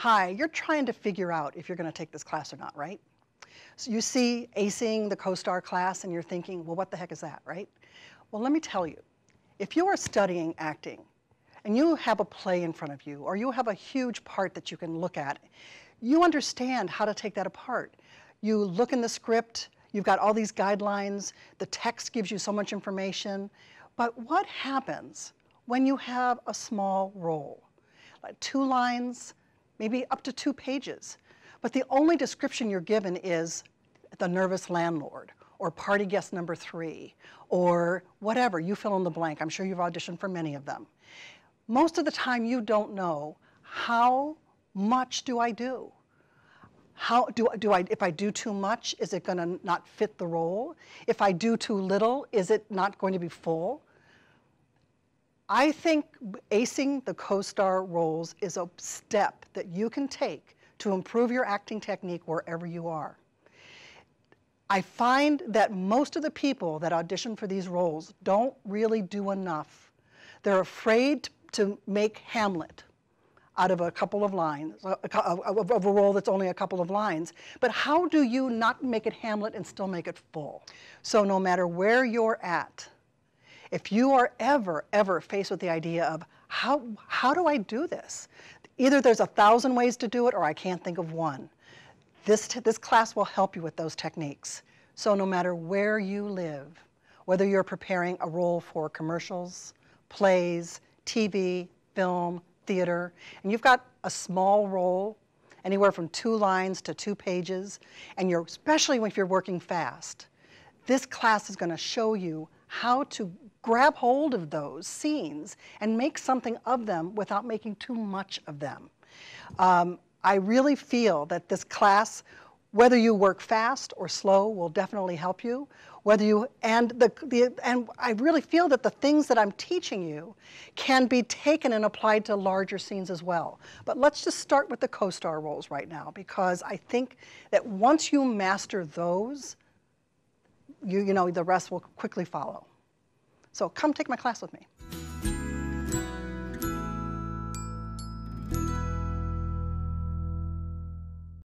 Hi, you're trying to figure out if you're going to take this class or not, right? So you see acing the CoStar class and you're thinking, well, what the heck is that, right? Well, let me tell you, if you are studying acting and you have a play in front of you or you have a huge part that you can look at, you understand how to take that apart. You look in the script, you've got all these guidelines, the text gives you so much information, but what happens when you have a small role? Like 2 lines, maybe up to 2 pages. But the only description you're given is the nervous landlord, or party guest number 3, or whatever. You fill in the blank. I'm sure you've auditioned for many of them. Most of the time, you don't know, how much do I do? How do I, if I do too much, is it going to not fit the role? If I do too little, is it not going to be full? I think acing the CoStar roles is a step that you can take to improve your acting technique wherever you are. I find that most of the people that audition for these roles don't really do enough. They're afraid to make Hamlet out of a couple of lines, of a role that's only a couple of lines. But how do you not make it Hamlet and still make it full? So no matter where you're at, if you are ever, ever faced with the idea of, how do I do this? Either there's 1,000 ways to do it, or I can't think of one. This class will help you with those techniques. So no matter where you live, whether you're preparing a role for commercials, plays, TV, film, theater, and you've got a small role, anywhere from 2 lines to 2 pages, and you're, especially if you're working fast, this class is going to show you how to grab hold of those scenes and make something of them without making too much of them. I really feel that this class, whether you work fast or slow, will definitely help you. And I really feel that the things that I'm teaching you can be taken and applied to larger scenes as well. But let's just start with the CoStar roles right now, because I think that once you master those, you know, the rest will quickly follow. So come take my class with me.